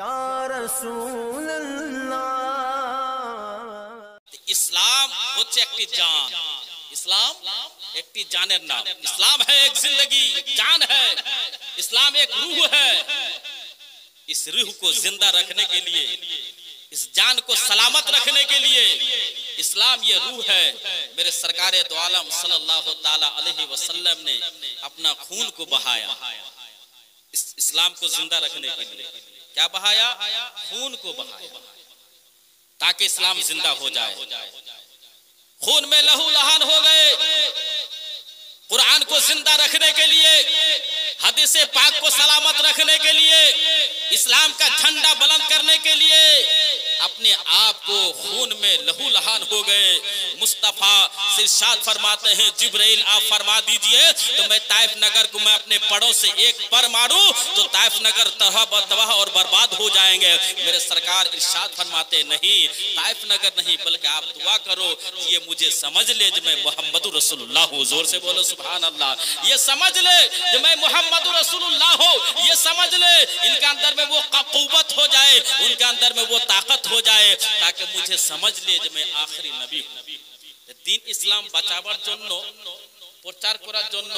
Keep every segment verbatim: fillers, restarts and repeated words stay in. या रसूल अल्लाह। इस्लाम হচ্ছে একটি জান, ইসলাম একটি জানের নাম। ইসলাম है एक जिंदगी, जान है। इस्लाम एक रूह है। इस रूह को जिंदा रखने के लिए, इस जान को सलामत रखने के लिए इस्लाम ये रूह है। मेरे सरकारे दो आलम सल्लल्लाहु ताला अलैहि वसल्लम ने अपना खून को बहाया इस इस्लाम को जिंदा रखने के लिए। क्या बहाया? खून को बहाया, ताकि इस्लाम जिंदा हो जाए। खून में लहू लहान हो गए। कुरान को जिंदा रखने के लिए, हदीसे पाक को सलामत रखने के लिए, इस्लाम का झंडा बुलंद करने के लिए अपने आप को खून में लहू लहान हो गए। मुस्तफा इरशाद फरमाते हैं, जिब्राइल आप फरमा दीजिए तो मैं ताइफ नगर को मैं अपने पड़ों से एक पर मारूं तो ताइफ नगर तबाह तबाह और बर्बाद हो जाएंगे। मेरे सरकार इरशाद फरमाते नहीं, ताइफ नगर नहीं बल्कि आप दुआ करो ये मुझे समझ ले जो मैं मोहम्मद रसूलुल्लाह हूं। जोर से बोलो सुभान अल्लाह। ये समझ ले जो मैं मोहम्मद रसूलुल्लाह हूं। ये समझ ले इनके अंदर में वो कबूबत हो जाए, उनके अंदर में वो ताकत हो जाए ताकि मुझे समझ ले जो मैं आखिरी नबी हूं। दीन इस्लाम বাঁচাবার জন্য প্রচার করার জন্য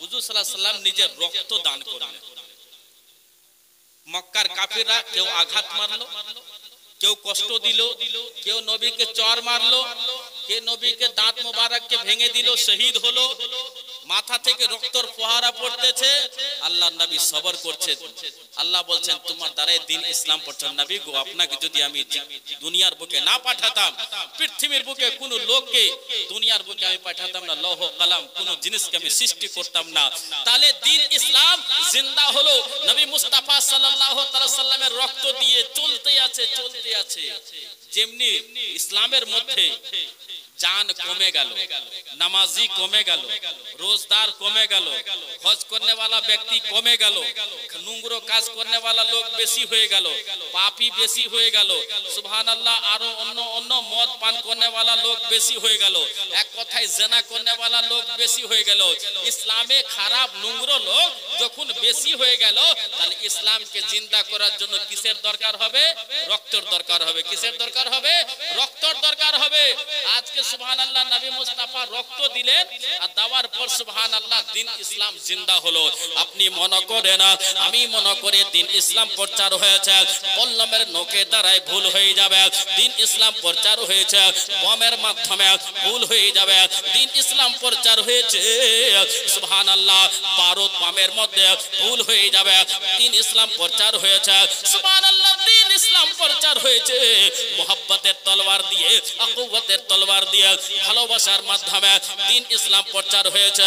হুজুর সাল্লাল্লাহু আলাইহি সাল্লাম নিজের রক্ত দান করলেন। মক্কার কাফিররা কেউ আঘাত মারলো, কেউ কষ্ট দিল, কেউ নবীকে চর মারলো, কেউ নবীকে দাঁত মোবারককে ভেঙে দিল, শহীদ হলো। মাথা থেকে রক্তর ফোয়ারা পড়তেছে। আল্লাহর নবী সবর করছেন। আল্লাহ বলছেন তোমার দ্বারাই দ্বীন ইসলাম প্রচার। নবী গো, আপনাকে যদি আমি দুনিয়ার বুকে না পাঠাতাম, পৃথিবীর বুকে কোনো লোককে দুনিয়ার বুকে আমি পাঠাতাম না, লৌহ কলম কোনো জিনিসকে আমি সৃষ্টি করতাম না। তাহলে দ্বীন ইসলাম जिंदा হলো। নবী মুস্তাফা সাল্লাল্লাহু তাআলা সাল্লামের রক্ত দিয়ে চলতে আছে, চলতে আছে। যেমনি ইসলামের মধ্যে जान कमे गल, नमाजी कमे गल, रोजदार कमे गल, हज करने वाला व्यक्ति कमे गल, नुंगरो काज करने वाला लोग बेसी हो गल, पापी बेसी हो गल, सुभान अल्लाह। आरो अन्य अन्य मद पान करने वाला लोग बेसी हो गल, एक कथाय जेना करने वाला लोग बेसी हो गल। इस्लामे खराब नुंगरो लोग जखन बेसी हो गल ताहले इस्लाम के जिंदा करार जन्य किसेर दरकार हबे? रक्तर दरकार हबे। किसेर दरकार हबे? रक्तर दरकार हबे। आज के सुबहानअल्लाह नबी मुस्तफा रक्त दिलेन और दावार पर सुबहानअल्लाह दिन इस्लाम जिंदा हलो। अपनी मन करें ना, आमी मन करे दिन इस्लाम प्रचार হয়েছে। কলমের নকে দ্বারাই ভুল হয়ে যাবে। दिन इस्लाम प्रचार হয়েছে বমের মাধ্যমে, ভুল হয়ে যাবে। दिन इस्लाम प्रचार হয়েছে সুবহানাল্লাহ ভারত বমের মধ্যে, ভুল হয়ে যাবে। दिन इस्लाम प्रचार হয়েছে সুবহানাল্লাহ। दिन इस्लाम प्रचार হয়েছে मोहब्बतेर तलवार दिए, अकुवतेर तलवार দিয়ে, ভালোবাসার মাধ্যমে দিন ইসলাম প্রচার হয়েছে। এ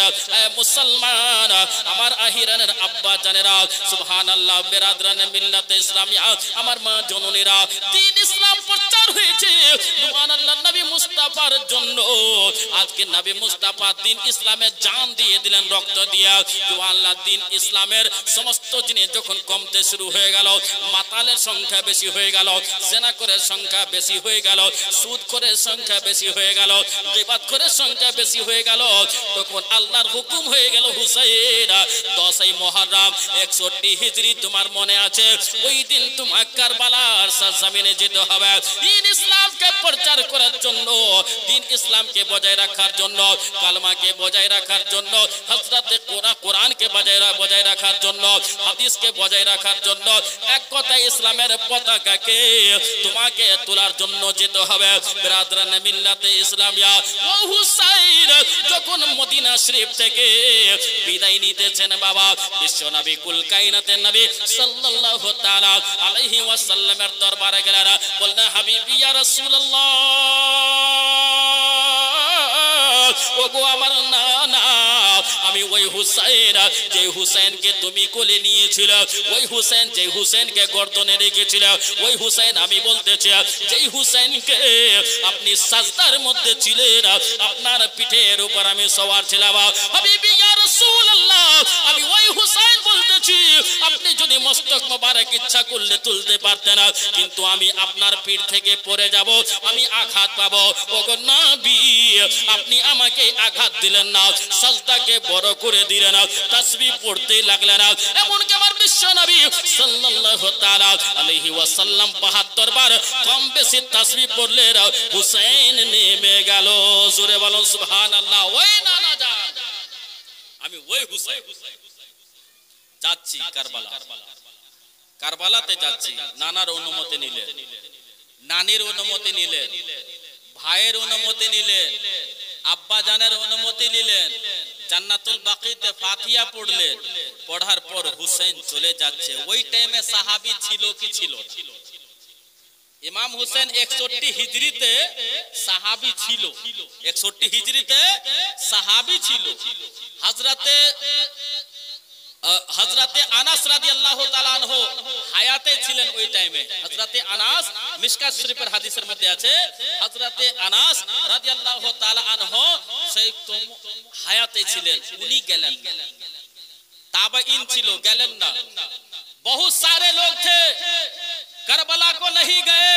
মুসলমান, আমার আহিরানের আব্বা জানেরা, সুবহানাল্লাহ, বিরাদরানে মিল্লাতে ইসলামিয়া, আমার মা জননীরা, দিন ইসলাম প্রচার হয়েছে সুবহানাল্লাহ নবী মুস্তাফার জন্য। আজকে নবী মুস্তাফা দিন ইসলামে জান দিয়ে দিলেন, রক্ত দিয়ে। সুবহানাল্লাহ, দিন ইসলামের সমস্ত জিনিস যখন কমতে শুরু হয়ে গেল, মাতালের সংখ্যা বেশি হয়ে গেল, জেনা করে সংখ্যা বেশি হয়ে গেল, সুদ করে সংখ্যা বেশি হয়ে গেল, গীবত করে সংখ্যা বেশি হয়ে গেল, তখন আল্লাহর হুকুম হয়ে গেল, হুসাইন দশই মুহররম একষট্টি হিজরি তোমার মনে আছে, ওই দিন তোমার কারবালার সরজমিনে যেতে হবে। দিন ইসলামকে প্রচার করার জন্য, দিন ইসলামকে বজায় রাখার জন্য, কালমাকে বজায় রাখার জন্য, হযরতে কোরা কোরআনকে বজায় বজায় রাখার জন্য, হাদিসকে বজায় রাখার জন্য, এক কথায় ইসলামের পতাকাকে তোমাকে তোলার জন্য যেতে হবে। বিরাদরান মিল্লাত ইসলামিয়া, ও হুসাইন যখন মদিনা শরীফ থেকে বিদায় নিতেছেন, বাবা বিশ্ব নবী কুল কায়নাতের নবী সাল্লাল্লাহু তাআলা আলাইহি ওয়াসাল্লামের দরবারে গেলেন। বললেন, হাবিবি ইয়া রাসূলুল্লাহ, ওগো আমার নানা, আমি ওই হুসাইন যে হুসাইনকে তুমি কোলে নিয়েছিল, ওই হুসাইন যে হুসাইনকে গর্দনে রেখেছিল, ওই হুসাইন আমি বলতেছি যে হুসাইনকে আপনি সাজদার মধ্যে ছিলেন, আপনার পিঠের উপর আমি সওয়ার ছিলাম। হাবিবি ইয়া রাসূলুল্লাহ, আমি ওই হুসাইন বলতেছি আপনি যদি মস্তক মোবারক ইচ্ছা করলে তুলতে পারতেন, কিন্তু আমি আপনার পিঠ থেকে পড়ে যাব, আমি আঘাত পাব। ওগো নবী, আপনি আমাকে আঘাত দিলেন না, সাজদাকে बड़ कर दिलेन तस्बीह पढ़ते लगलेन एमनकि आमार বিশ্ব নবী সাল্লাল্লাহু তাআলা আলাইহি ওয়াসাল্লাম बहत्तर बार कम बेसि तस्बीह पढ़ले हुसैन नेमे गेल जोरे बोलो सुबहानाल्लाह। ওই নানা যান আমি ওই হুসাইন যাচ্ছি কারবালা, কারবালাতে যাচ্ছি নানার অনুমতি নিলেন, নানির অনুমতি নিলেন, ভাইয়ের অনুমতি নিলেন, আব্বা জানের অনুমতি নিলেন, জান্নাতুল বাকিতে ফাতিহা পড়লেন। পড়ার পর হুসেন চলে যাচ্ছে। ওই টাইমে সাহাবী ছিল কি ছিল না? ইমাম হুসেন একষট্টি হিজরিতে সাহাবী ছিল, একষট্টি হিজরিতে সাহাবী ছিল। হযরতে हजरते अनास रदियल्लाहु ताआला अन्हो हयाते छिलेन ओई टाइमे। हजरते अनास मिशकात शरीफेर हादिसेर मध्ये आछे, हजरते अनास रदियल्लाहु ताआला अन्हो सेई तुम हयाते छिलेन, उनी गेलेन ना, ताबईन छिलो गेलेन ना। बहुत सारे लोग थे, करबला को नहीं गए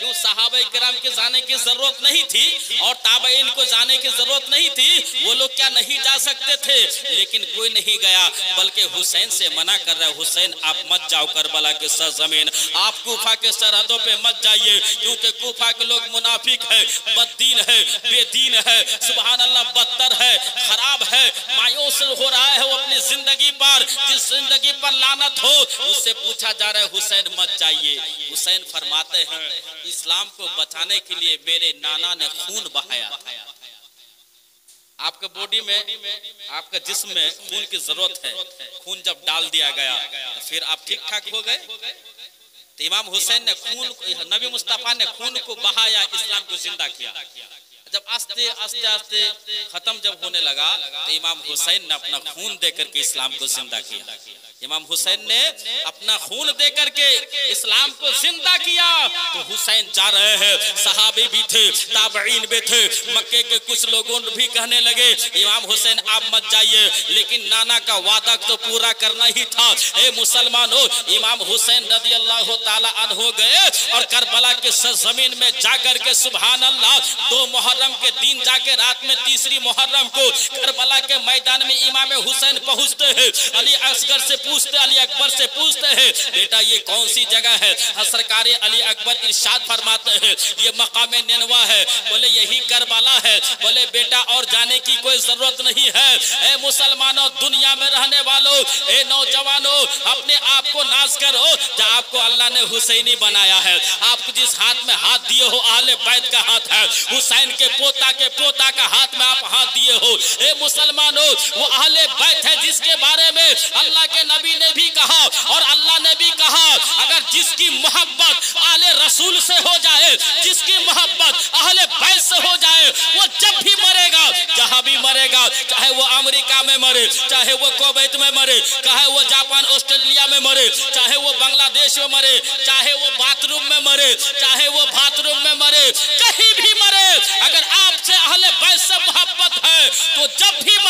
क्यों? सहाबाए किराम के जाने की जरूरत नहीं थी और ताबईन को जाने की जरूरत नहीं थी, वो लोग क्या नहीं जा सकते थे? लेकिन कोई नहीं गया, बल्कि हुसैन से मना कर रहा है, हुसैन आप मत जाओ करबला के सरजमीन, आप कूफा के सरहदों पे मत जाइए, क्योंकि कूफा के लोग मुनाफिक है, बददीन है, बेदीन है, सुबहान अल्लाह बदतर है, खराब है, मायूस हो रहा है वो अपनी जिंदगी पर, जिस जिंदगी पर लानत हो। उससे पूछा जा रहा है हुसैन मत जाइए। हुसैन फरमाते हैं इस्लाम को बचाने के लिए मेरे नाना ने खून बहाया। आपके बॉडी में, आपके जिस्म में खून की जरूरत है, खून जब डाल दिया गया तो फिर आप ठीक ठाक हो गए। तो इमाम हुसैन ने खून, नबी मुस्तफा ने खून को बहाया, इस्लाम को जिंदा किया। जब आस्ते आस्ते आस्ते खत्म जब होने लगा तो इमाम हुसैन ने अपना खून देकर के इस्लाम को जिंदा किया। इमाम हुसैन ने अपना खून दे करके इस्लाम को जिंदा किया। तो हुसैन जा रहे हैं, सहाबी भी थे, ताबईन भी थे, मक्के के कुछ लोगों भी कहने लगे इमाम हुसैन आप मत जाइए, लेकिन नाना का वादा तो पूरा करना ही था। ए मुसलमानों, इमाम हुसैन रदियल्लाहु ताला अन्हु गए और करबला के सरजमीन में जाकर के सुबहान अल्लाह दो मुहर्रम के दिन जाके रात में तीसरी मुहर्रम को करबला के मैदान में इमाम हुसैन पहुँचते हैं। अली असगर से पूछते, अली अकबर से पूछते हैं बेटा ये कौन सी जगह है? सरकार अली अकबर इरशाद फरमाते हैं ये मकामे निनवा है। बोले यही करबला है। बोले बेटा और जाने की कोई जरूरत नहीं है। ए मुसलमानों, दुनिया में रहने वालों, ए नौजवानों, अपने आप को नाज करो, जो आपको अल्लाह ने हुसैनी बनाया है। आप जिस हाथ में हाथ दिए हो आले बैत का हाथ है, हुसैन के पोता के पोता का हाथ में आप हाथ दिए हो। ए मुसलमानों, वो आले बैत है जिसके बारे में अल्लाह के नबी ने भी कहा और अल्लाह ने भी कहा, अगर जिसकी मोहब्बत आले रसूल से हो जाए, जिसकी मोहब्बत अहले बैत से हो जाए, वो जब भी मरेगा, जहां भी मरेगा, चाहे वो अमेरिका में मरे, चाहे वो कुवैत में मरे, चाहे वो जापान ऑस्ट्रेलिया में मरे, चाहे वो बांग्लादेश में मरे, चाहे वो बाथरूम में मरे, चाहे वो बाथरूम में मरे, कहीं भी मरे, अगर आपसे अहले बैत से मोहब्बत है तो जब भी